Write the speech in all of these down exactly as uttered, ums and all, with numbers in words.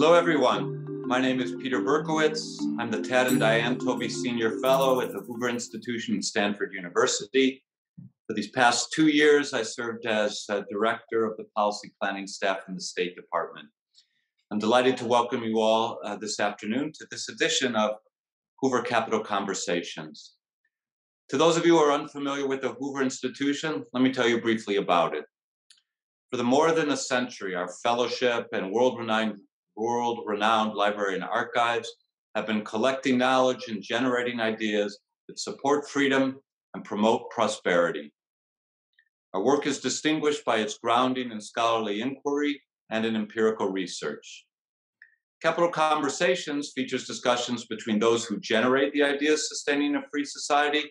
Hello, everyone. My name is Peter Berkowitz. I'm the Tad and Diane Toby Senior Fellow at the Hoover Institution at Stanford University. For these past two years, I served as uh, Director of the Policy Planning Staff in the State Department. I'm delighted to welcome you all uh, this afternoon to this edition of Hoover Capital Conversations. To those of you who are unfamiliar with the Hoover Institution, let me tell you briefly about it. For the more than a century, our fellowship and world-renowned, world-renowned library and archives have been collecting knowledge and generating ideas that support freedom and promote prosperity. Our work is distinguished by its grounding in scholarly inquiry and in empirical research. Capital Conversations features discussions between those who generate the ideas sustaining a free society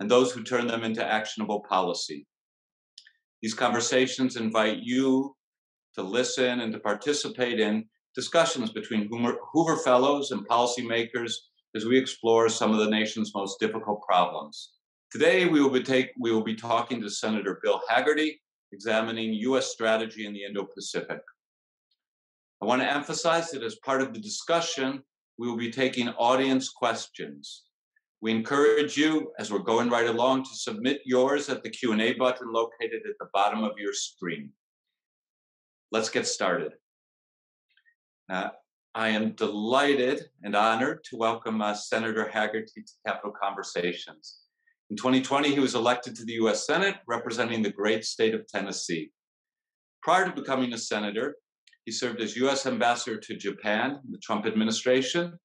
and those who turn them into actionable policy. These conversations invite you to listen and to participate in discussions between Hoover Fellows and policymakers as we explore some of the nation's most difficult problems. Today, we will be, take, we will be talking to Senator Bill Hagerty, examining U S strategy in the Indo-Pacific. I want to emphasize that as part of the discussion, we will be taking audience questions. We encourage you, as we're going right along, to submit yours at the Q and A button located at the bottom of your screen. Let's get started. Uh, I am delighted and honored to welcome uh, Senator Hagerty to Capital Conversations. In twenty twenty, he was elected to the U S Senate, representing the great state of Tennessee. Prior to becoming a senator, he served as U S Ambassador to Japan in the Trump administration,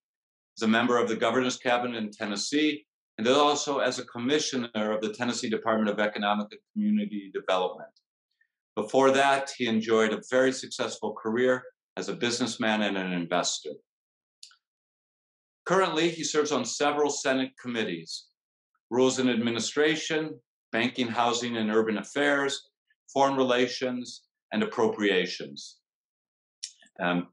as a member of the Governor's Cabinet in Tennessee, and also as a commissioner of the Tennessee Department of Economic and Community Development. Before that, he enjoyed a very successful career as a businessman and an investor. Currently, he serves on several Senate committees: Rules and Administration, Banking, Housing, and Urban Affairs, Foreign Relations, and Appropriations. Um,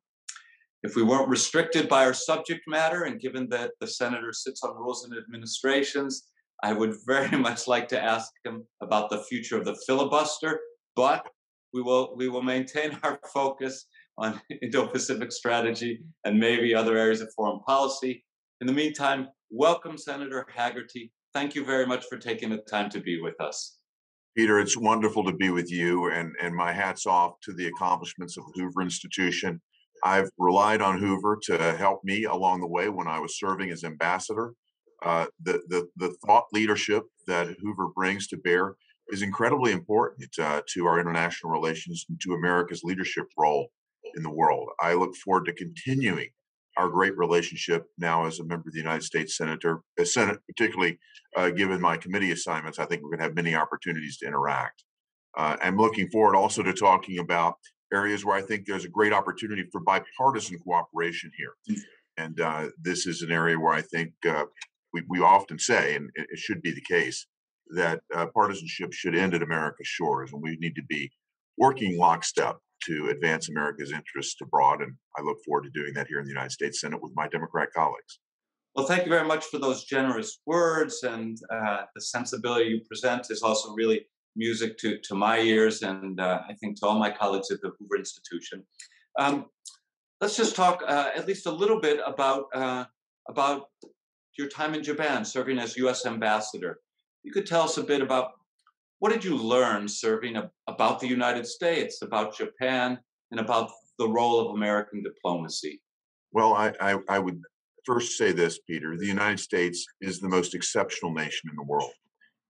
If we weren't restricted by our subject matter, and given that the senator sits on Rules and Administrations, I would very much like to ask him about the future of the filibuster, but we will, we will maintain our focus on Indo-Pacific strategy and maybe other areas of foreign policy. In the meantime, welcome, Senator Hagerty. Thank you very much for taking the time to be with us. Peter, it's wonderful to be with you, and, and my hat's off to the accomplishments of the Hoover Institution. I've relied on Hoover to help me along the way when I was serving as ambassador. Uh, the, the, the thought leadership that Hoover brings to bear is incredibly important uh, to our international relations and to America's leadership role in the world. I look forward to continuing our great relationship now as a member of the United States Senator, uh, Senate, particularly uh, given my committee assignments. I think we're going to have many opportunities to interact. Uh, I'm looking forward also to talking about areas where I think there's a great opportunity for bipartisan cooperation here. And uh, this is an area where I think uh, we, we often say, and it should be the case, that uh, partisanship should end at America's shores, and we need to be working lockstep to advance America's interests abroad. And I look forward to doing that here in the United States Senate with my Democrat colleagues. Well, thank you very much for those generous words, and uh, the sensibility you present is also really music to, to my ears, and uh, I think to all my colleagues at the Hoover Institution. Um, let's just talk uh, at least a little bit about, uh, about your time in Japan, serving as U S Ambassador. You could tell us a bit about what did you learn serving ab about the United States, about Japan, and about the role of American diplomacy? Well, I, I, I would first say this, Peter. The United States is the most exceptional nation in the world,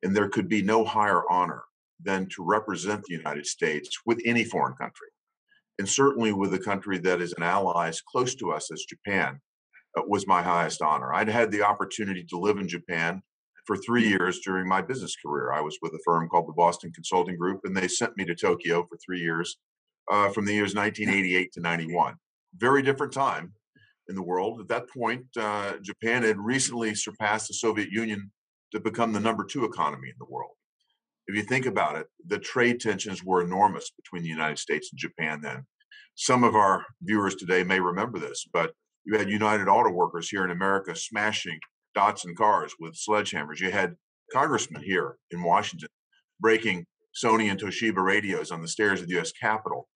and there could be no higher honor than to represent the United States with any foreign country, and certainly with a country that is an ally as close to us as Japan. Uh, was my highest honor. I'd had the opportunity to live in Japan for three years during my business career. I was with a firm called the Boston Consulting Group, and they sent me to Tokyo for three years uh, from the years nineteen eighty-eight to ninety-one. Very different time in the world. At that point, uh, Japan had recently surpassed the Soviet Union to become the number two economy in the world. If you think about it, the trade tensions were enormous between the United States and Japan then. Some of our viewers today may remember this, but you had United Auto Workers here in America smashing Datsun cars with sledgehammers. You had congressmen here in Washington breaking Sony and Toshiba radios on the stairs of the U S Capitol.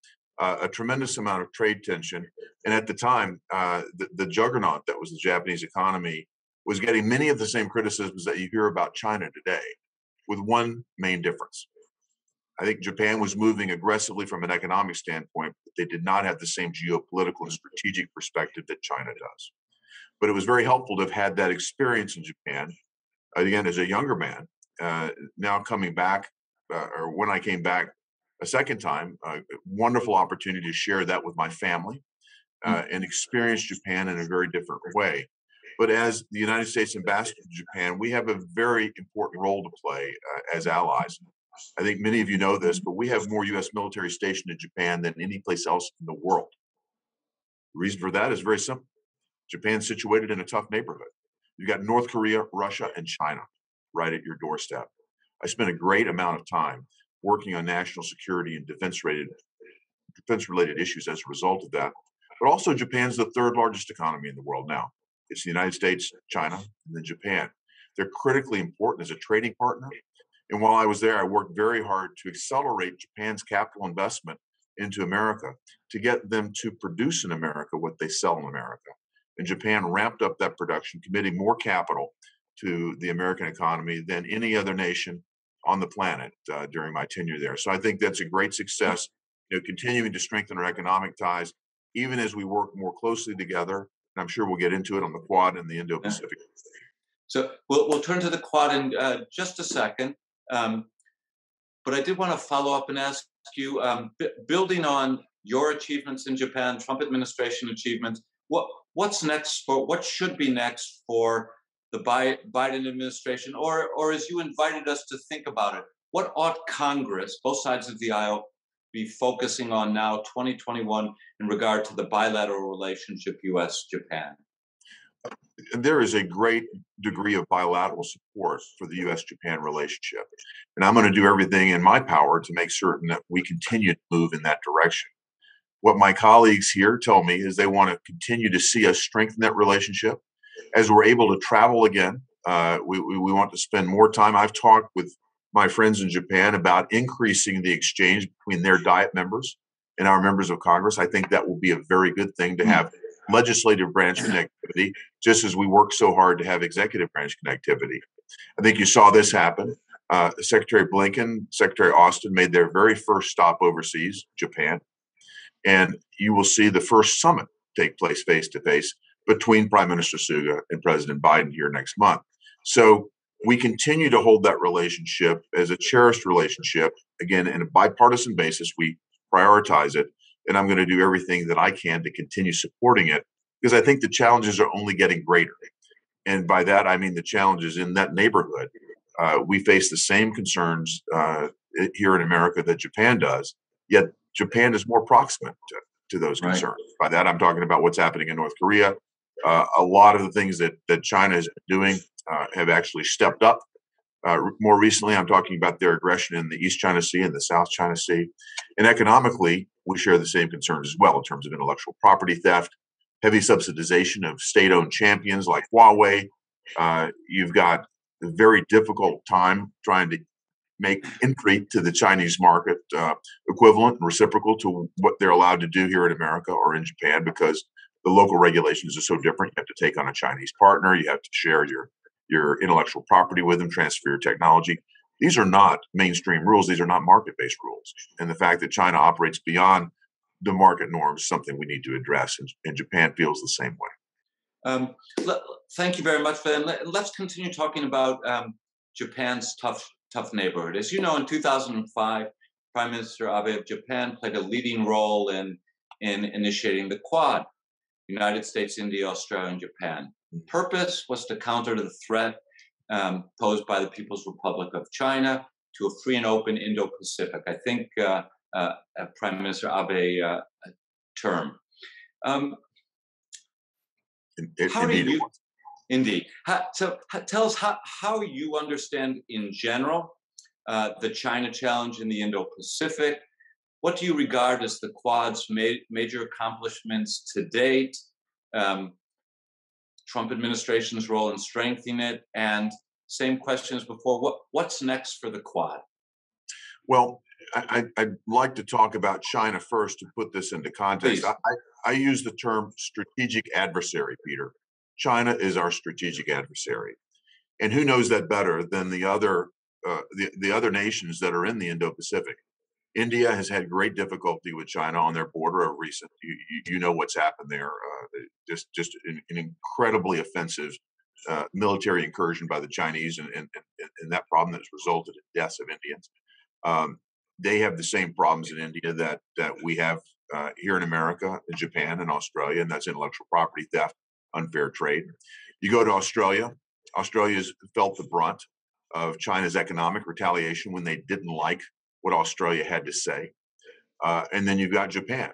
uh, a tremendous amount of trade tension. And at the time, uh, the, the juggernaut that was the Japanese economy was getting many of the same criticisms that you hear about China today, with one main difference. I think Japan was moving aggressively from an economic standpoint, but they did not have the same geopolitical and strategic perspective that China does. But it was very helpful to have had that experience in Japan, again, as a younger man, uh, now coming back, uh, or when I came back a second time, a uh, wonderful opportunity to share that with my family uh, and experience Japan in a very different way. But as the United States ambassador to Japan, we have a very important role to play uh, as allies. I think many of you know this, but we have more U S military stationed in Japan than any place else in the world. The reason for that is very simple. Japan's situated in a tough neighborhood. You've got North Korea, Russia, and China right at your doorstep. I spent a great amount of time working on national security and defense-related, defense-related issues as a result of that. But also, Japan's the third largest economy in the world now. It's the United States, China, and then Japan. They're critically important as a trading partner. And while I was there, I worked very hard to accelerate Japan's capital investment into America to get them to produce in America what they sell in America. And Japan ramped up that production, committing more capital to the American economy than any other nation on the planet uh, during my tenure there. So I think that's a great success, you know, continuing to strengthen our economic ties, even as we work more closely together. And I'm sure we'll get into it on the Quad and the Indo-Pacific. So we'll, we'll turn to the Quad in uh, just a second. Um, but I did want to follow up and ask you, um, b building on your achievements in Japan, Trump administration achievements, what, what's next for, what should be next for the Biden administration, or, or as you invited us to think about it, what ought Congress, both sides of the aisle, be focusing on now, twenty twenty-one, in regard to the bilateral relationship U S Japan? There is a great degree of bilateral support for the U S Japan relationship. And I'm going to do everything in my power to make certain that we continue to move in that direction. What my colleagues here tell me is they want to continue to see us strengthen that relationship. As we're able to travel again, uh, we, we, we want to spend more time. I've talked with my friends in Japan about increasing the exchange between their Diet members and our members of Congress. I think that will be a very good thing to have legislative branch connectivity, just as we work so hard to have executive branch connectivity. I think you saw this happen. Uh, Secretary Blinken, Secretary Austin made their very first stop overseas, Japan. And you will see the first summit take place face-to-face between Prime Minister Suga and President Biden here next month. So we continue to hold that relationship as a cherished relationship. Again, in a bipartisan basis, we prioritize it. And I'm going to do everything that I can to continue supporting it, because I think the challenges are only getting greater. And by that, I mean the challenges in that neighborhood. Uh, we face the same concerns uh, here in America that Japan does, yet Japan is more proximate to, to those concerns. Right. By that, I'm talking about what's happening in North Korea. Uh, a lot of the things that, that China is doing uh, have actually stepped up. Uh, more recently, I'm talking about their aggression in the East China Sea and the South China Sea. And economically, we share the same concerns as well in terms of intellectual property theft, heavy subsidization of state-owned champions like Huawei. Uh, you've got a very difficult time trying to make entry to the Chinese market uh, equivalent and reciprocal to what they're allowed to do here in America or in Japan, because the local regulations are so different. You have to take on a Chinese partner. You have to share your, your intellectual property with them, transfer your technology. These are not mainstream rules. These are not market-based rules. And the fact that China operates beyond the market norms is something we need to address, and, and Japan feels the same way. Um, thank you very much for that. Let's continue talking about um, Japan's tough tough neighborhood. As you know, in two thousand five, Prime Minister Abe of Japan played a leading role in, in initiating the Quad, United States, India, Australia, and Japan. The purpose was to counter the threat um, posed by the People's Republic of China to a free and open Indo-Pacific. I think uh, uh, Prime Minister Abe uh, term. Um, it, how indeed. do you, indeed. How, so how, tell us how, how you understand in general uh, the China challenge in the Indo-Pacific. What do you regard as the Quad's ma major accomplishments to date? Um, Trump administration's role in strengthening it, and same questions before, what, what's next for the Quad? Well, I, I'd like to talk about China first to put this into context. I, I use the term strategic adversary, Peter. China is our strategic adversary. And who knows that better than the other uh, the, the other nations that are in the Indo-Pacific? India has had great difficulty with China on their border of recent. You, you know what's happened there. Uh, just just an, an incredibly offensive uh, military incursion by the Chinese, and, and, and that problem that has resulted in deaths of Indians. Um, they have the same problems in India that, that we have uh, here in America, in Japan, and Australia, and that's intellectual property theft, unfair trade. You go to Australia. Australia's felt the brunt of China's economic retaliation when they didn't like what Australia had to say. Uh, and then you've got Japan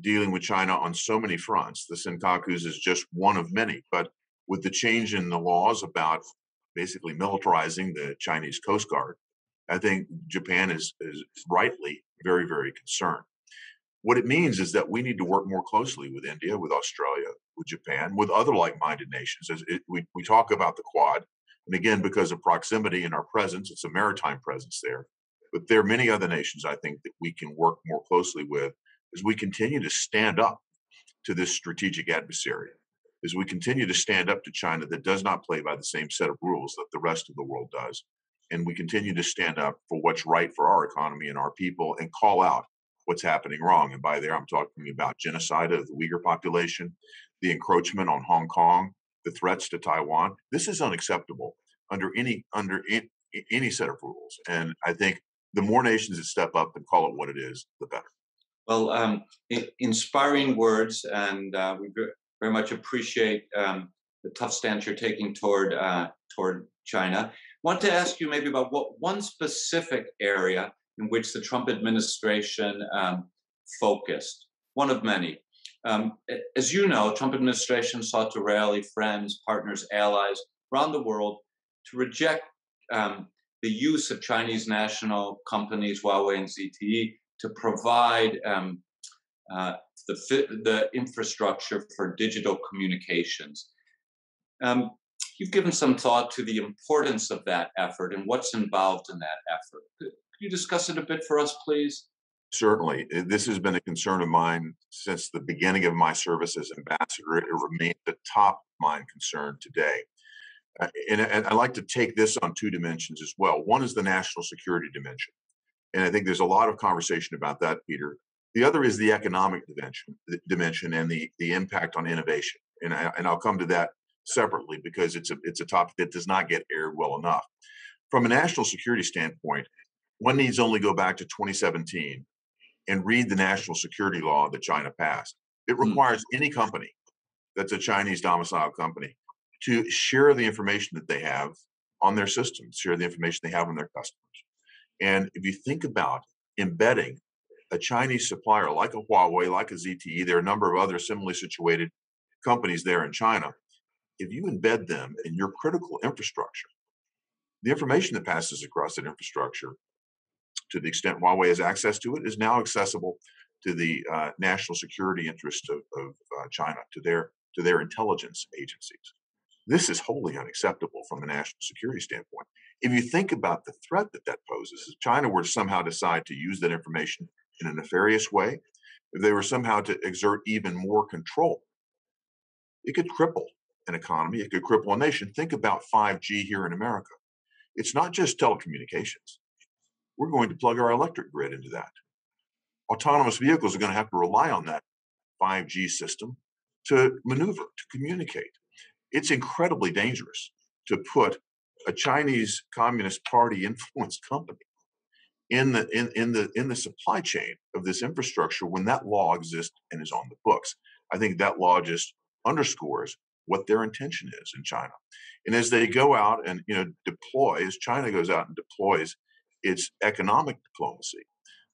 dealing with China on so many fronts. The Senkakus is just one of many, but with the change in the laws about basically militarizing the Chinese Coast Guard, I think Japan is, is rightly very, very concerned. What it means is that we need to work more closely with India, with Australia, with Japan, with other like-minded nations. As it, we, we talk about the Quad, and again, because of proximity and our presence, it's a maritime presence there. But there are many other nations, I think, that we can work more closely with as we continue to stand up to this strategic adversary, as we continue to stand up to China that does not play by the same set of rules that the rest of the world does. And we continue to stand up for what's right for our economy and our people and call out what's happening wrong. And by there, I'm talking about genocide of the Uyghur population, the encroachment on Hong Kong, the threats to Taiwan. This is unacceptable under any under in, any set of rules. And I think the more nations that step up and call it what it is, the better. Well, um, inspiring words, and uh, we very much appreciate um, the tough stance you're taking toward uh, toward China. Want to ask you maybe about what one specific area in which the Trump administration um, focused, one of many. Um, as you know, Trump administration sought to rally friends, partners, allies around the world to reject um, the use of Chinese national companies, Huawei and Z T E, to provide um, uh, the, the infrastructure for digital communications. Um, You've given some thought to the importance of that effort and what's involved in that effort. Could you discuss it a bit for us, please? Certainly. This has been a concern of mine since the beginning of my service as ambassador. It remains a top mind concern today. Uh, and, and I like to take this on two dimensions as well. One is the national security dimension. And I think there's a lot of conversation about that, Peter. The other is the economic dimension, the dimension and the, the impact on innovation. And, I, and I'll come to that separately, because it's a it's a topic that does not get aired well enough. From a national security standpoint, one needs only go back to twenty seventeen and read the national security law that China passed. It requires any company that's a Chinese domiciled company to share the information that they have on their systems, share the information they have on their customers. And if you think about embedding a Chinese supplier like a Huawei, like a Z T E, there are a number of other similarly situated companies there in China. If you embed them in your critical infrastructure, the information that passes across that infrastructure, to the extent Huawei has access to it, is now accessible to the uh, national security interests of, of uh, China, to their, to their intelligence agencies. This is wholly unacceptable from a national security standpoint. If you think about the threat that that poses, if China were to somehow decide to use that information in a nefarious way, if they were somehow to exert even more control, it could cripple an economy, it could cripple a nation. Think about five G here in America. It's not just telecommunications. We're going to plug our electric grid into that. Autonomous vehicles are going to have to rely on that five G system to maneuver, to communicate. It's incredibly dangerous to put a Chinese Communist Party influenced company in the in, in the in the supply chain of this infrastructure when that law exists and is on the books. I think that law just underscores what their intention is in China. And as they go out and you know deploy, as China goes out and deploys its economic diplomacy,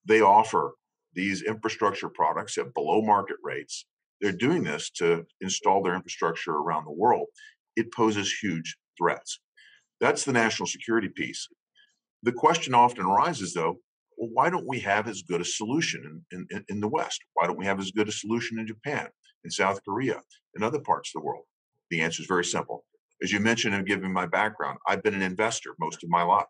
they offer these infrastructure products at below market rates. They're doing this to install their infrastructure around the world. It poses huge threats. That's the national security piece. The question often arises, though, well, why don't we have as good a solution in, in, in the West? Why don't we have as good a solution in Japan, in South Korea, in other parts of the world? The answer is very simple. As you mentioned, and given my background, I've been an investor most of my life.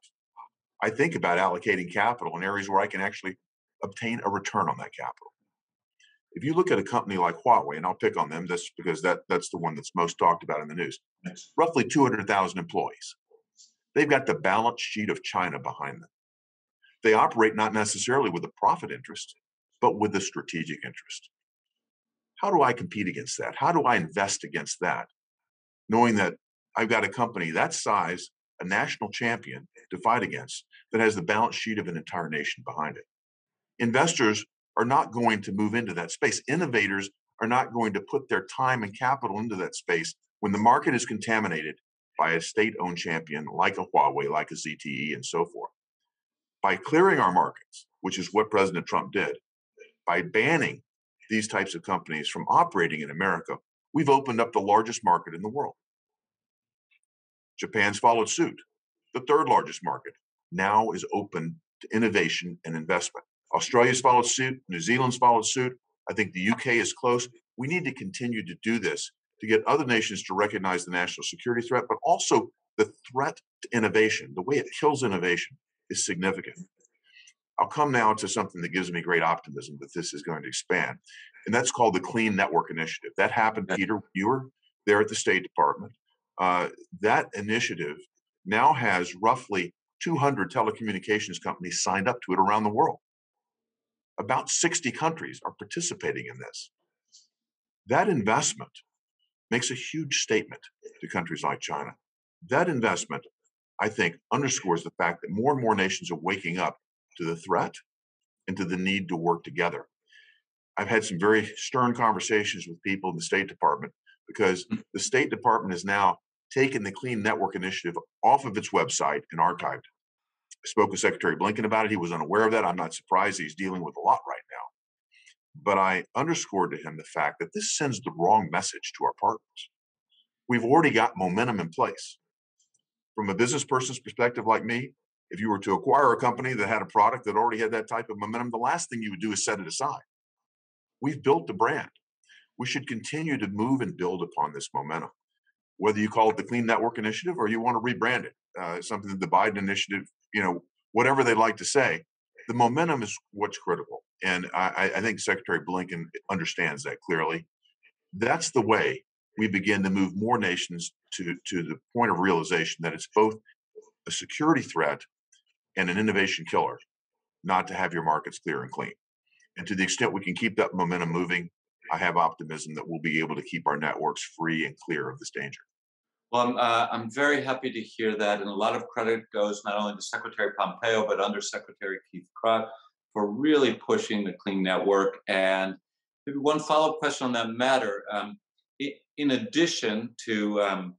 I think about allocating capital in areas where I can actually obtain a return on that capital. If you look at a company like Huawei, and I'll pick on them just because that, that's the one that's most talked about in the news, yes. Roughly two hundred thousand employees. They've got the balance sheet of China behind them. They operate not necessarily with a profit interest, but with a strategic interest. How do I compete against that? How do I invest against that? Knowing that I've got a company that size, a national champion to fight against, that has the balance sheet of an entire nation behind it. Investors are not going to move into that space. Innovators are not going to put their time and capital into that space when the market is contaminated by a state-owned champion like a Huawei, like a Z T E, and so forth. By clearing our markets, which is what President Trump did, by banning these types of companies from operating in America, we've opened up the largest market in the world. Japan's followed suit. The third largest market now is open to innovation and investment. Australia's followed suit. New Zealand's followed suit. I think the U K is close. We need to continue to do this to get other nations to recognize the national security threat, but also the threat to innovation, the way it kills innovation, is significant. I'll come now to something that gives me great optimism that this is going to expand, and that's called the Clean Network Initiative. That happened, Peter, you were there at the State Department. Uh, that initiative now has roughly two hundred telecommunications companies signed up to it around the world. About sixty countries are participating in this. That investment makes a huge statement to countries like China. That investment, I think, underscores the fact that more and more nations are waking up to the threat and to the need to work together. I've had some very stern conversations with people in the State Department because the State Department has now taken the Clean Network Initiative off of its website and archived it. I spoke with Secretary Blinken about it. He was unaware of that. I'm not surprised. He's dealing with a lot right now. But I underscored to him the fact that this sends the wrong message to our partners. We've already got momentum in place. From a business person's perspective like me, if you were to acquire a company that had a product that already had that type of momentum, the last thing you would do is set it aside. We've built the brand. We should continue to move and build upon this momentum, whether you call it the Clean Network Initiative or you want to rebrand it, uh, something that the Biden Initiative, you know, whatever they like to say, the momentum is what's critical. And I, I think Secretary Blinken understands that clearly. That's the way we begin to move more nations to, to the point of realization that it's both a security threat and an innovation killer, not to have your markets clear and clean. And to the extent we can keep that momentum moving, I have optimism that we'll be able to keep our networks free and clear of this danger. Well, I'm, uh, I'm very happy to hear that. And a lot of credit goes not only to Secretary Pompeo, but Undersecretary Keith Krach for really pushing the Clean Network. And maybe one follow-up question on that matter. Um, in addition to um,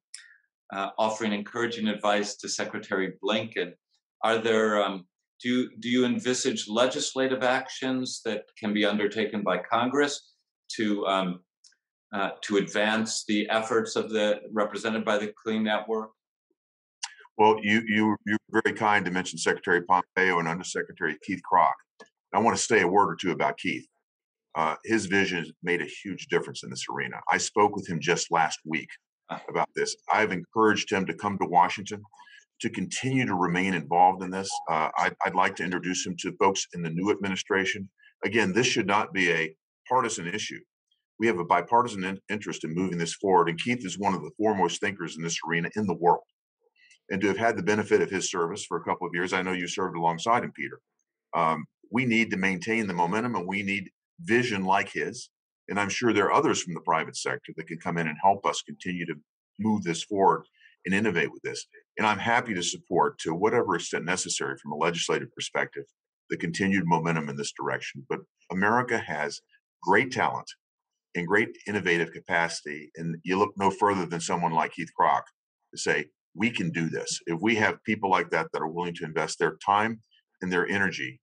uh, offering encouraging advice to Secretary Blinken, Are there, um, do, you, do you envisage legislative actions that can be undertaken by Congress to, um, uh, to advance the efforts of the represented by the Clean Network? Well, you, you, you're very kind to mention Secretary Pompeo and Undersecretary Keith Krach. I want to say a word or two about Keith. Uh, his vision has made a huge difference in this arena. I spoke with him just last week about this. I've encouraged him to come to Washington, to continue to remain involved in this. Uh, I'd, I'd like to introduce him to folks in the new administration. Again, this should not be a partisan issue. We have a bipartisan in interest in moving this forward, and Keith is one of the foremost thinkers in this arena in the world. And to have had the benefit of his service for a couple of years, I know you served alongside him, Peter. Um, we need to maintain the momentum, and we need vision like his. And I'm sure there are others from the private sector that can come in and help us continue to move this forward and innovate with this. And I'm happy to support, to whatever extent necessary from a legislative perspective, the continued momentum in this direction. But America has great talent and great innovative capacity. And you look no further than someone like Keith Krach to say, we can do this. If we have people like that that are willing to invest their time and their energy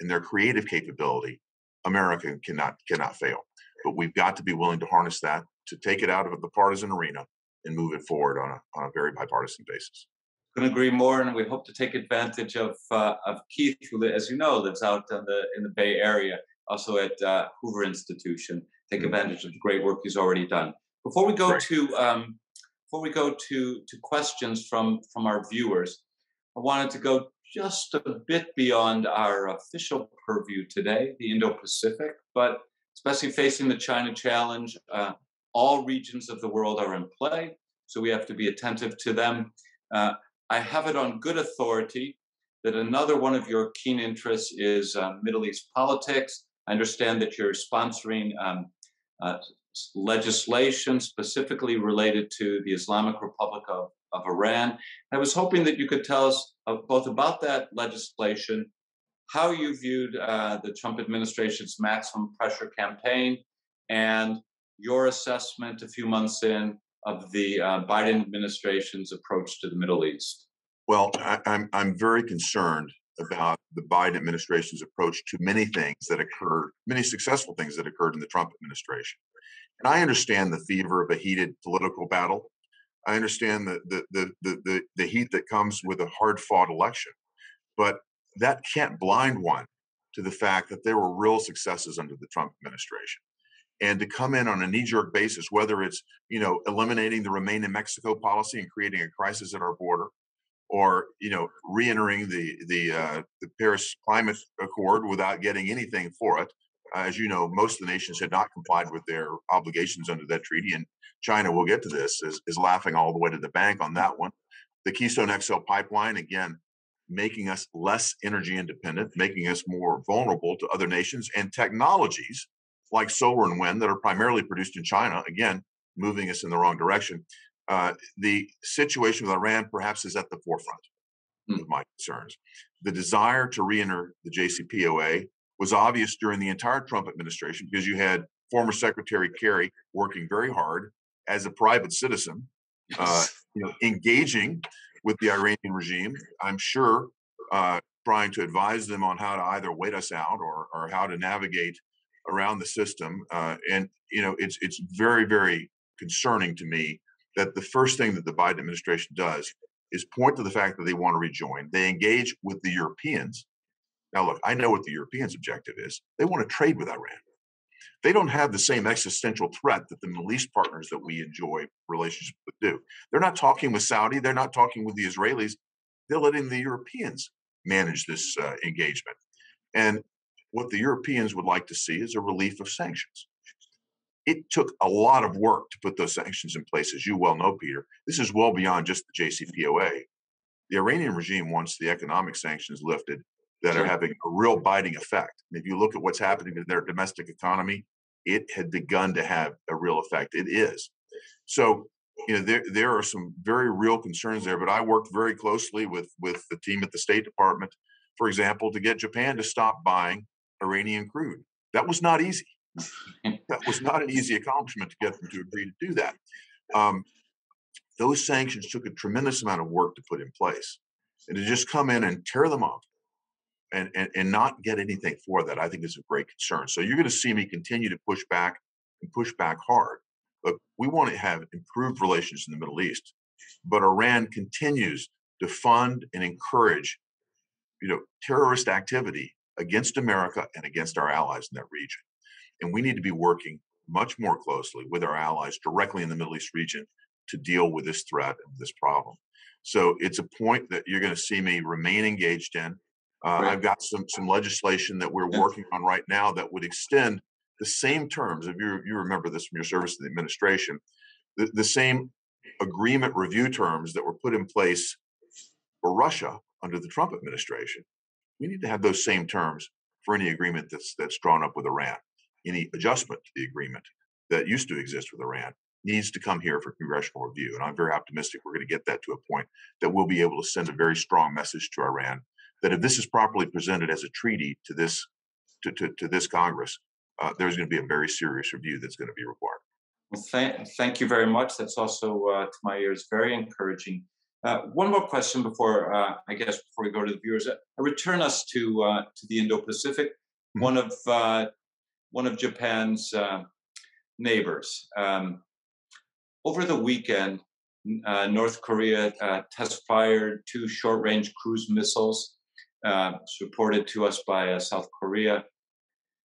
and their creative capability, America cannot, cannot fail. But we've got to be willing to harness that, to take it out of the partisan arena and move it forward on a, on a very bipartisan basis. Couldn't agree more, and we hope to take advantage of uh, of Keith, who, as you know, lives out in the in the Bay Area, also at uh, Hoover Institution. Take mm-hmm. advantage of the great work he's already done. Before we go great. to um, before we go to to questions from from our viewers, I wanted to go just a bit beyond our official purview today, the Indo-Pacific, but especially facing the China challenge, uh, all regions of the world are in play, so we have to be attentive to them. Uh, I have it on good authority that another one of your keen interests is uh, Middle East politics. I understand that you're sponsoring um, uh, legislation specifically related to the Islamic Republic of, of Iran. I was hoping that you could tell us both about that legislation, how you viewed uh, the Trump administration's maximum pressure campaign, and your assessment a few months in of the uh, Biden administration's approach to the Middle East. Well, I, I'm, I'm very concerned about the Biden administration's approach to many things that occurred, many successful things that occurred in the Trump administration. And I understand the fever of a heated political battle. I understand the, the, the, the, the, the heat that comes with a hard-fought election, but that can't blind one to the fact that there were real successes under the Trump administration. And to come in on a knee-jerk basis, whether it's, you know, eliminating the Remain in Mexico policy and creating a crisis at our border, or, you know, re-entering the, the, uh, the Paris Climate Accord without getting anything for it. As you know, most of the nations had not complied with their obligations under that treaty, and China, we'll get to this, is, is laughing all the way to the bank on that one. The Keystone X L pipeline, again, making us less energy independent, making us more vulnerable to other nations, and technologies like solar and wind that are primarily produced in China, again, moving us in the wrong direction. Uh, the situation with Iran perhaps is at the forefront mm. of my concerns. The desire to re-enter the J C P O A was obvious during the entire Trump administration, because you had former Secretary Kerry working very hard as a private citizen, yes. uh, you know, engaging with the Iranian regime, I'm sure, uh, trying to advise them on how to either wait us out or, or how to navigate around the system. Uh, and, you know, it's, it's very, very concerning to me that the first thing that the Biden administration does is point to the fact that they want to rejoin. They engage with the Europeans. Now, look, I know what the Europeans' objective is. They want to trade with Iran. They don't have the same existential threat that the Middle East partners that we enjoy relationships with do. They're not talking with Saudi. They're not talking with the Israelis. They're letting the Europeans manage this uh, engagement. And what the Europeans would like to see is a relief of sanctions. It took a lot of work to put those sanctions in place, as you well know, Peter. This is well beyond just the J C P O A. The Iranian regime wants the economic sanctions lifted that are having a real biting effect. And if you look at what's happening to their domestic economy, it had begun to have a real effect. It is. So, you know, there, there are some very real concerns there, but I worked very closely with, with the team at the State Department, for example, to get Japan to stop buying Iranian crude. That was not easy. That was not an easy accomplishment to get them to agree to do that. Um, those sanctions took a tremendous amount of work to put in place, and to just come in and tear them off and, and, and not get anything for that, I think is a great concern. So you're going to see me continue to push back and push back hard. But we want to have improved relations in the Middle East, but Iran continues to fund and encourage, you know, terrorist activity against America and against our allies in that region. And we need to be working much more closely with our allies directly in the Middle East region to deal with this threat and this problem. So it's a point that you're going to see me remain engaged in. Uh, right. I've got some, some legislation that we're working on right now that would extend the same terms, if you, you remember this from your service to the administration, the, the same agreement review terms that were put in place for Russia under the Trump administration. We need to have those same terms for any agreement that's, that's drawn up with Iran. Any adjustment to the agreement that used to exist with Iran needs to come here for congressional review. And I'm very optimistic we're going to get that to a point that we'll be able to send a very strong message to Iran that if this is properly presented as a treaty to this, to, to, to this Congress, uh, there's going to be a very serious review that's going to be required. Well, thank, thank you very much. That's also, uh, to my ears, very encouraging. Uh, one more question before, uh, I guess, before we go to the viewers. I return us to, uh, to the Indo-Pacific. Mm-hmm. One of uh, one of Japan's uh, neighbors. Um, over the weekend, uh, North Korea uh, test-fired two short-range cruise missiles, uh, reported to us by uh, South Korea.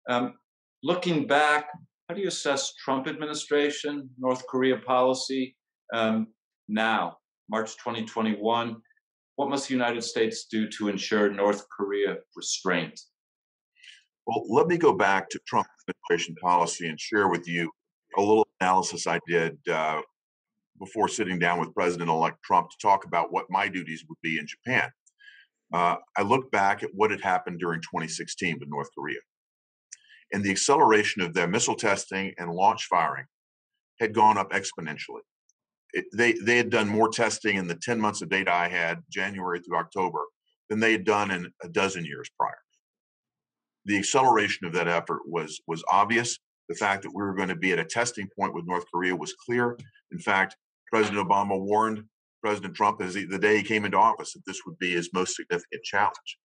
Um, looking back, how do you assess Trump administration, North Korea policy um, now, March twenty twenty-one? What must the United States do to ensure North Korea restraint? Well, let me go back to Trump administration policy and share with you a little analysis I did uh, before sitting down with President-elect Trump to talk about what my duties would be in Japan. Uh, I looked back at what had happened during twenty sixteen with North Korea. And the acceleration of their missile testing and launch firing had gone up exponentially. It, they, they had done more testing in the ten months of data I had, January through October, than they had done in a dozen years prior. The acceleration of that effort was, was obvious. The fact that we were going to be at a testing point with North Korea was clear. In fact, President Obama warned President Trump as he, the day he came into office that this would be his most significant challenge.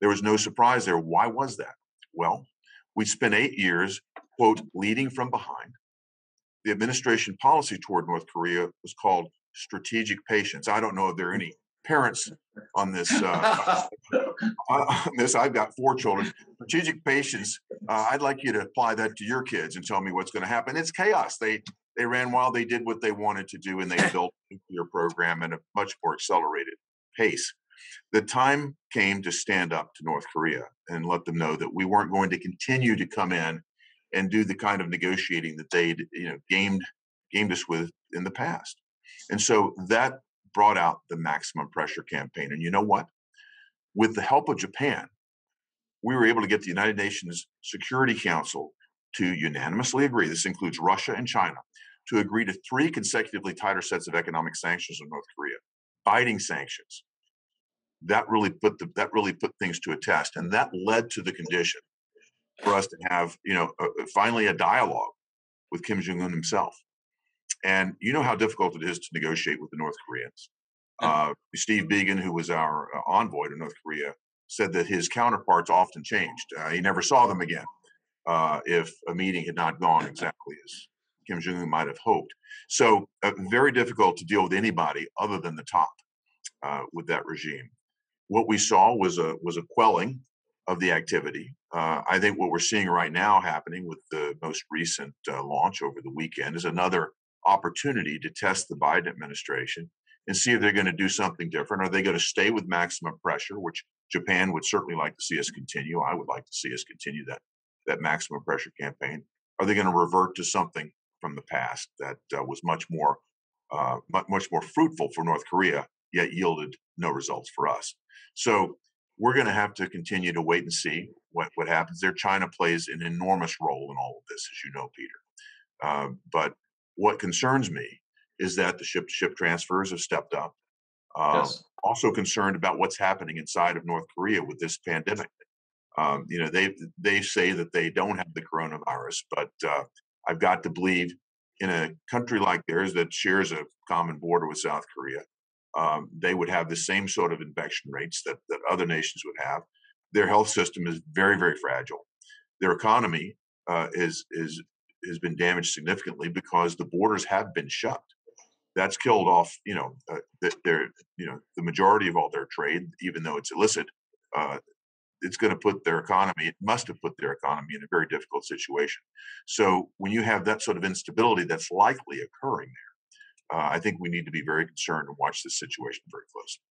There was no surprise there. Why was that? Well, we spent eight years, quote, leading from behind. The administration policy toward North Korea was called strategic patience. I don't know if there are any parents on this. Uh, on this, I've got four children. Strategic patience. Uh, I'd like you to apply that to your kids and tell me what's going to happen. It's chaos. They they ran wild. They did what they wanted to do, and they built a nuclear program at a much more accelerated pace. The time came to stand up to North Korea and let them know that we weren't going to continue to come in and do the kind of negotiating that they'd, you know, gamed gamed us with in the past. And so that brought out the maximum pressure campaign. And you know what? With the help of Japan, we were able to get the United Nations Security Council to unanimously agree, this includes Russia and China, to agree to three consecutively tighter sets of economic sanctions on North Korea, biting sanctions. That really put the, that really put things to a test. And that led to the condition for us to have, you know, uh, finally a dialogue with Kim Jong-un himself. And you know how difficult it is to negotiate with the North Koreans. Uh, Steve Began, who was our uh, envoy to North Korea, said that his counterparts often changed. Uh, he never saw them again uh, if a meeting had not gone exactly as Kim Jong-un might have hoped. So uh, very difficult to deal with anybody other than the top uh, with that regime. What we saw was a, was a quelling of the activity. Uh, I think what we're seeing right now happening with the most recent uh, launch over the weekend is another opportunity to test the Biden administration and see if they're going to do something different. Are they going to stay with maximum pressure, which Japan would certainly like to see us continue? I would like to see us continue that, that maximum pressure campaign. Are they going to revert to something from the past that uh, was much more, uh, much more fruitful for North Korea, yet yielded no results for us? So we're going to have to continue to wait and see what, what happens there. China plays an enormous role in all of this, as you know, Peter. Uh, but what concerns me is that the ship-to-ship transfers have stepped up. Uh, yes. Also concerned about what's happening inside of North Korea with this pandemic. Um, you know, they they say that they don't have the coronavirus, but uh, I've got to believe in a country like theirs that shares a common border with South Korea, Um, they would have the same sort of infection rates that, that other nations would have. Their health system is very, very fragile. Their economy uh, is, is, has been damaged significantly because the borders have been shut. That's killed off, you know, uh, their, you know, the majority of all their trade, even though it's illicit. Uh, it's going to put their economy, it must have put their economy in a very difficult situation. So when you have that sort of instability that's likely occurring there, Uh, I think we need to be very concerned and watch this situation very closely.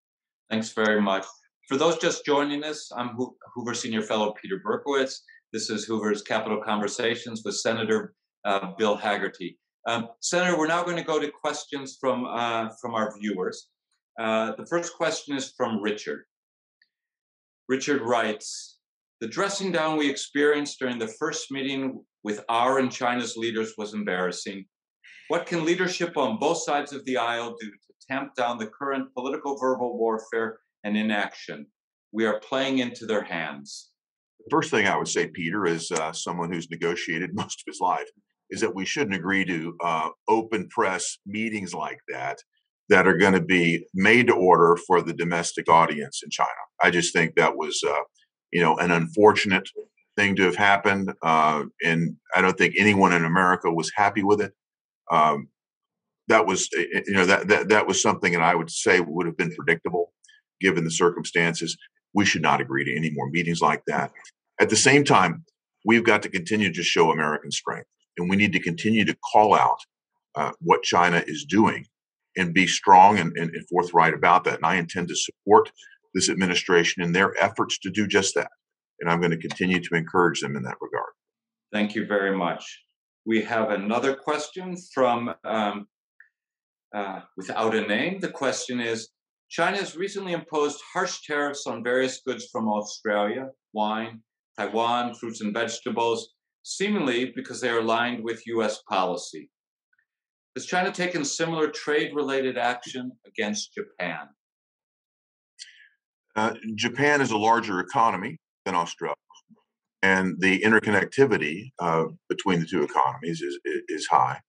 Thanks very much. For those just joining us, I'm Hoover Senior Fellow Peter Berkowitz. This is Hoover's Capitol Conversations with Senator uh, Bill Hagerty. Um, Senator, we're now going to go to questions from, uh, from our viewers. Uh, the first question is from Richard. Richard writes, the dressing down we experienced during the first meeting with our and China's leaders was embarrassing. What can leadership on both sides of the aisle do to tamp down the current political verbal warfare and inaction? We are playing into their hands. The first thing I would say, Peter, is uh, someone who's negotiated most of his life, is that we shouldn't agree to uh, open press meetings like that, that are going to be made to order for the domestic audience in China. I just think that was, uh, you know, an unfortunate thing to have happened. Uh, and I don't think anyone in America was happy with it. Um, that was, you know, that, that, that was something that I would say would have been predictable given the circumstances. We should not agree to any more meetings like that. At the same time, we've got to continue to show American strength, and we need to continue to call out uh, what China is doing and be strong and, and, and forthright about that. And I intend to support this administration in their efforts to do just that. And I'm going to continue to encourage them in that regard. Thank you very much. We have another question from, um, uh, without a name. The question is, China has recently imposed harsh tariffs on various goods from Australia, wine, Taiwan, fruits and vegetables, seemingly because they are aligned with U S policy. Has China taken similar trade-related action against Japan? Uh, Japan is a larger economy than Australia, and the interconnectivity uh, between the two economies is is, is high.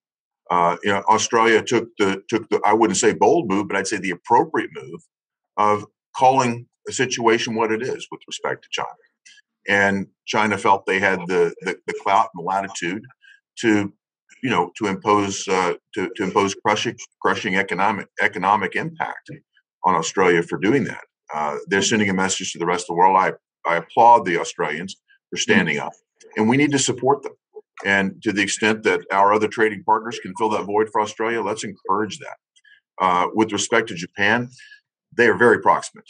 Uh, you know, Australia took the took the I wouldn't say bold move, but I'd say the appropriate move of calling the situation what it is with respect to China. And China felt they had the the, the clout and the latitude to, you know, to impose uh, to to impose crushing crushing economic economic impact on Australia for doing that. Uh, they're sending a message to the rest of the world. I I applaud the Australians for standing up, and we need to support them. And to the extent that our other trading partners can fill that void for Australia, let's encourage that. Uh, with respect to Japan, they are very proximate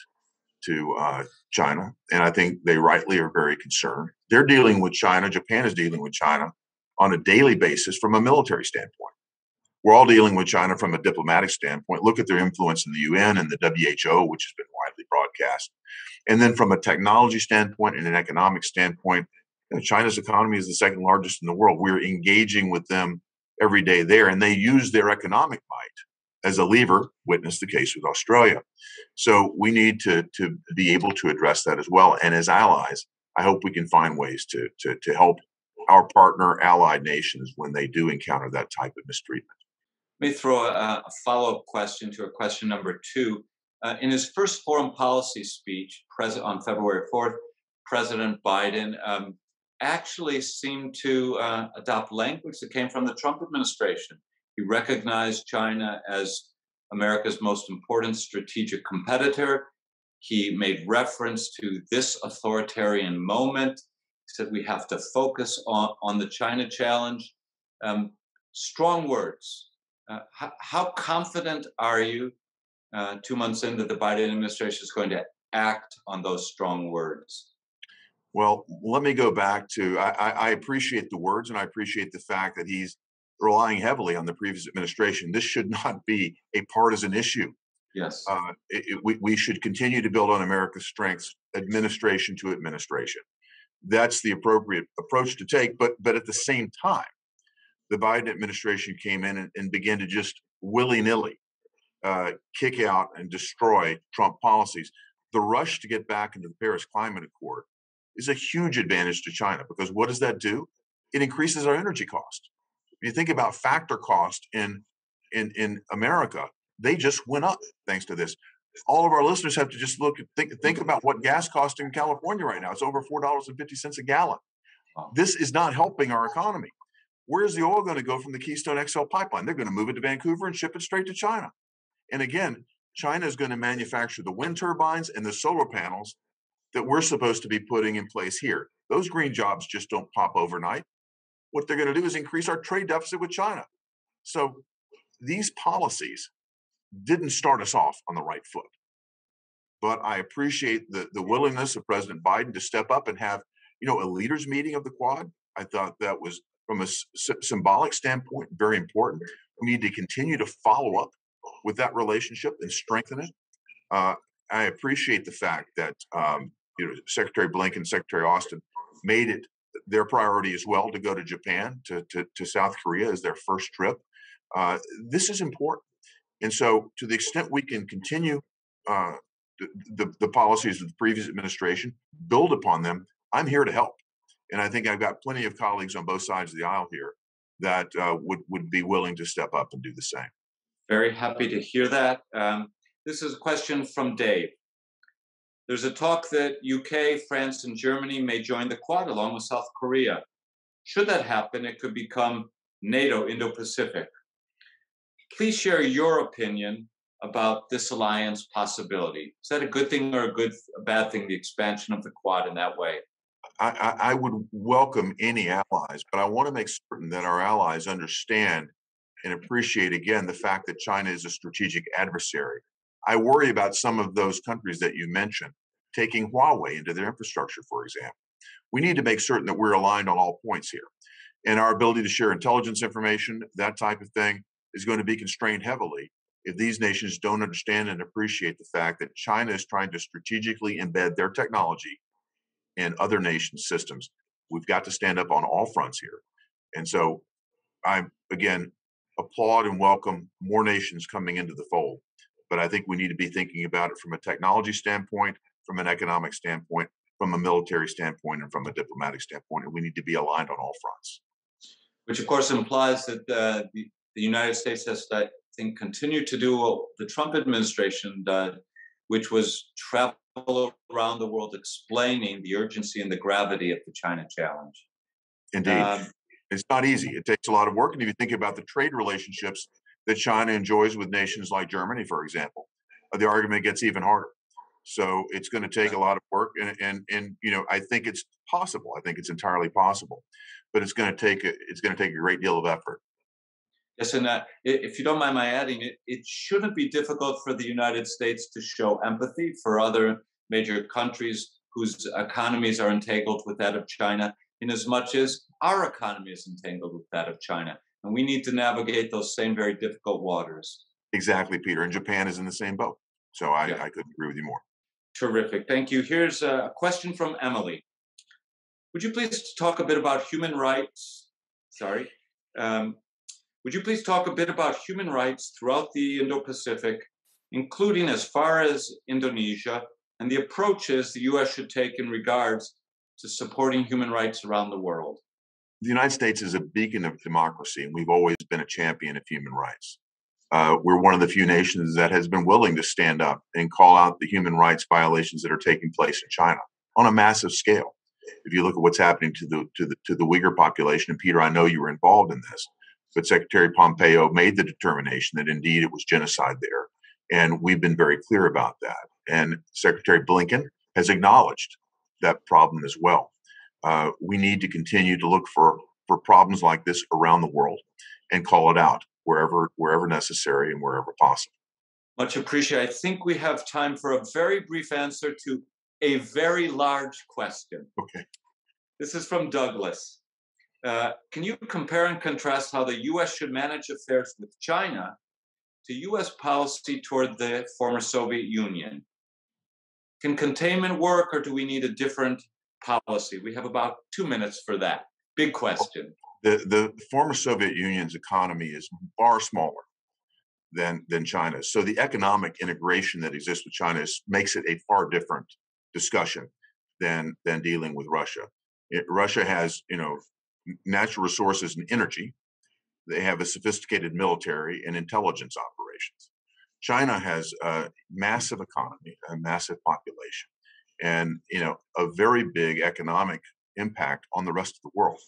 to uh, China, and I think they rightly are very concerned. They're dealing with China. Japan is dealing with China on a daily basis from a military standpoint. We're all dealing with China from a diplomatic standpoint. Look at their influence in the U N and the W H O, which has been widely broadcast. And then from a technology standpoint and an economic standpoint, you know, China's economy is the second largest in the world. We're engaging with them every day there, and they use their economic might as a lever, witness the case with Australia. So we need to, to be able to address that as well. And as allies, I hope we can find ways to, to, to help our partner allied nations when they do encounter that type of mistreatment. Let me throw a, a follow-up question to a question number two. Uh, in his first foreign policy speech on February fourth, President Biden um, actually seemed to uh, adopt language that came from the Trump administration. He recognized China as America's most important strategic competitor. He made reference to this authoritarian moment. He said we have to focus on, on the China challenge. Um, strong words. Uh, how, how confident are you, uh, two months into the Biden administration, is going to act on those strong words? Well, let me go back to, I, I appreciate the words, and I appreciate the fact that he's relying heavily on the previous administration. This should not be a partisan issue. Yes. Uh, it, it, we, we should continue to build on America's strengths, administration to administration. That's the appropriate approach to take. But, but at the same time, the Biden administration came in and, and began to just willy-nilly uh, kick out and destroy Trump policies. The rush to get back into the Paris Climate Accord is a huge advantage to China, because what does that do? It increases our energy cost. If you think about factor cost in, in, in America, they just went up thanks to this. All of our listeners have to just look and think, think about what gas costs in California right now. It's over four dollars and fifty cents a gallon. This is not helping our economy. Where's the oil going to go from the Keystone X L pipeline? They're going to move it to Vancouver and ship it straight to China. And again, China is going to manufacture the wind turbines and the solar panels that we're supposed to be putting in place here. Those green jobs just don't pop overnight. What they're going to do is increase our trade deficit with China. So these policies didn't start us off on the right foot. But I appreciate the, the willingness of President Biden to step up and have, you know, a leaders meeting of the Quad. I thought that was, from a s- symbolic standpoint, very important. We need to continue to follow up with that relationship and strengthen it. Uh, I appreciate the fact that um, you know, Secretary Blinken, Secretary Austin made it their priority as well to go to Japan, to, to, to South Korea as their first trip. Uh, this is important. And so to the extent we can continue uh, the, the, the policies of the previous administration, build upon them, I'm here to help. And I think I've got plenty of colleagues on both sides of the aisle here that uh, would, would be willing to step up and do the same. Very happy to hear that. Um, this is a question from Dave. There's a talk that U K, France, and Germany may join the Quad along with South Korea. Should that happen, it could become NATO, Indo-Pacific. Please share your opinion about this alliance possibility. Is that a good thing or a good, a bad thing, the expansion of the Quad in that way? I, I would welcome any allies, but I want to make certain that our allies understand and appreciate again the fact that China is a strategic adversary. I worry about some of those countries that you mentioned taking Huawei into their infrastructure, for example. We need to make certain that we're aligned on all points here. And our ability to share intelligence information, that type of thing, is going to be constrained heavily if these nations don't understand and appreciate the fact that China is trying to strategically embed their technology in other nations' systems. We've got to stand up on all fronts here. And so I, again, applaud and welcome more nations coming into the fold. But I think we need to be thinking about it from a technology standpoint, from an economic standpoint, from a military standpoint, and from a diplomatic standpoint. And we need to be aligned on all fronts. Which, of course, implies that uh, the, the United States has to, I think, continue to do what the Trump administration did, which was travel around the world explaining the urgency and the gravity of the China challenge. Indeed. Um, it's not easy. It takes a lot of work. And if you think about the trade relationships that China enjoys with nations like Germany, for example, the argument gets even harder. So it's going to take a lot of work. And, and, and you know, I think it's possible. I think it's entirely possible. But it's going to take a, it's going to take a great deal of effort. Yes, and uh, if you don't mind my adding, it, it shouldn't be difficult for the United States to show empathy for other major countries whose economies are entangled with that of China, in as much as our economy is entangled with that of China. And we need to navigate those same very difficult waters. Exactly, Peter. And Japan is in the same boat. So I, yeah. I couldn't agree with you more. Terrific. Thank you. Here's a question from Emily. Would you please talk a bit about human rights? Sorry. Um, Would you please talk a bit about human rights throughout the Indo-Pacific, including as far as Indonesia, and the approaches the U S should take in regards to supporting human rights around the world? The United States is a beacon of democracy, and we've always been a champion of human rights. Uh, we're one of the few nations that has been willing to stand up and call out the human rights violations that are taking place in China on a massive scale. If you look at what's happening to the, to the, to the Uyghur population, and Peter, I know you were involved in this, but Secretary Pompeo made the determination that indeed it was genocide there. And we've been very clear about that. And Secretary Blinken has acknowledged that problem as well. Uh, we need to continue to look for, for problems like this around the world and call it out wherever, wherever necessary and wherever possible. Much appreciated. I think we have time for a very brief answer to a very large question. Okay. This is from Douglas. Uh, can you compare and contrast how the U S should manage affairs with China to U S policy toward the former Soviet Union? Can containment work, or do we need a different policy? We have about two minutes for that. Big question. The, the former Soviet Union's economy is far smaller than, than China's. So the economic integration that exists with China is, makes it a far different discussion than, than dealing with Russia. It, Russia has, you know, natural resources and energy. They have a sophisticated military and intelligence operations. China has a massive economy, a massive population, and you know a very big economic impact on the rest of the world.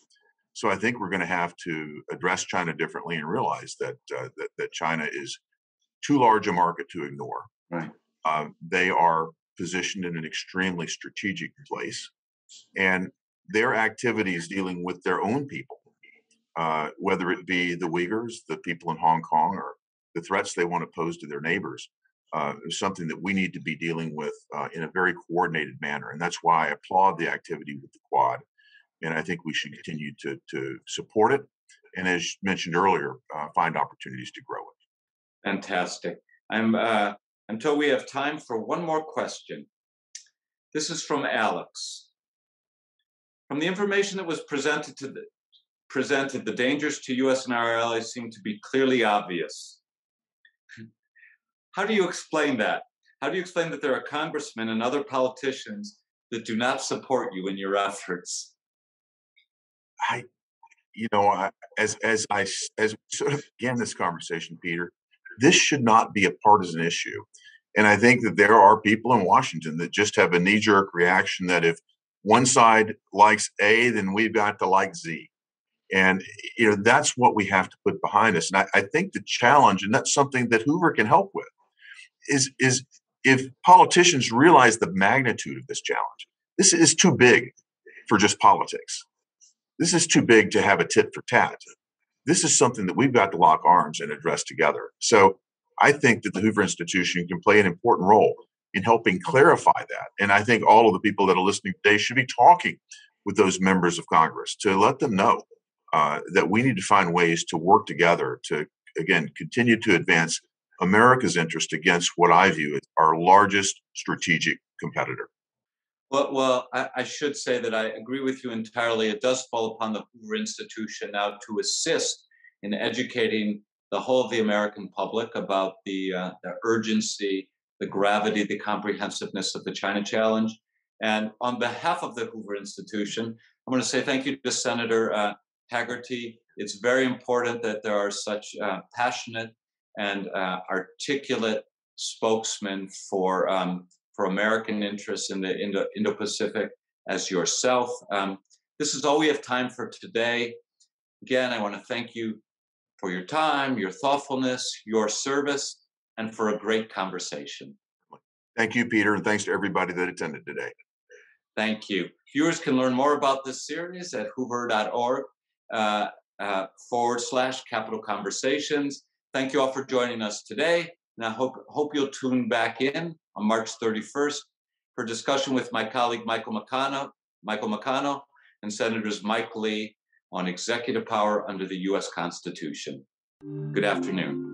So I think we're going to have to address China differently and realize that uh, that, that China is too large a market to ignore. Right. Uh, they are positioned in an extremely strategic place, and their activities dealing with their own people, uh, whether it be the Uyghurs, the people in Hong Kong, or the threats they want to pose to their neighbors, uh, is something that we need to be dealing with uh, in a very coordinated manner. And that's why I applaud the activity with the Quad. And I think we should continue to, to support it. And as mentioned earlier, uh, find opportunities to grow it. Fantastic. I'm, uh, until we have time for one more question. This is from Alex. From the information that was presented, to the, presented, the dangers to U S and our allies seem to be clearly obvious. How do you explain that? How do you explain that there are congressmen and other politicians that do not support you in your efforts? I, you know, I, as as I as we sort of began this conversation, Peter, this should not be a partisan issue, and I think that there are people in Washington that just have a knee-jerk reaction that if one side likes A, then we've got to like Z. And, you know, that's what we have to put behind us. And I, I think the challenge, and that's something that Hoover can help with, is, is if politicians realize the magnitude of this challenge, this is too big for just politics. This is too big to have a tit for tat. this is something that we've got to lock arms and address together. So I think that the Hoover Institution can play an important role in helping clarify that. And I think all of the people that are listening today should be talking with those members of Congress to let them know uh, that we need to find ways to work together to, again, continue to advance America's interest against what I view as our largest strategic competitor. Well, well I, I should say that I agree with you entirely. It does fall upon the Hoover Institution now to assist in educating the whole of the American public about the, uh, the urgency, the gravity, the comprehensiveness of the China challenge. And on behalf of the Hoover Institution, I'm going to say thank you to Senator uh, Hagerty. It's very important that there are such uh, passionate and uh, articulate spokesmen for um, for American interests in the Indo- Indo-Pacific as yourself. Um, this is all we have time for today. Again, I want to thank you for your time, your thoughtfulness, your service, and for a great conversation. Thank you, Peter, and thanks to everybody that attended today. Thank you. Viewers can learn more about this series at hoover dot org uh, uh, forward slash capital conversations. Thank you all for joining us today, and I hope, hope you'll tune back in on March thirty-first for discussion with my colleague Michael Meccano, Michael Meccano and Senators Mike Lee on executive power under the U S Constitution. Good afternoon.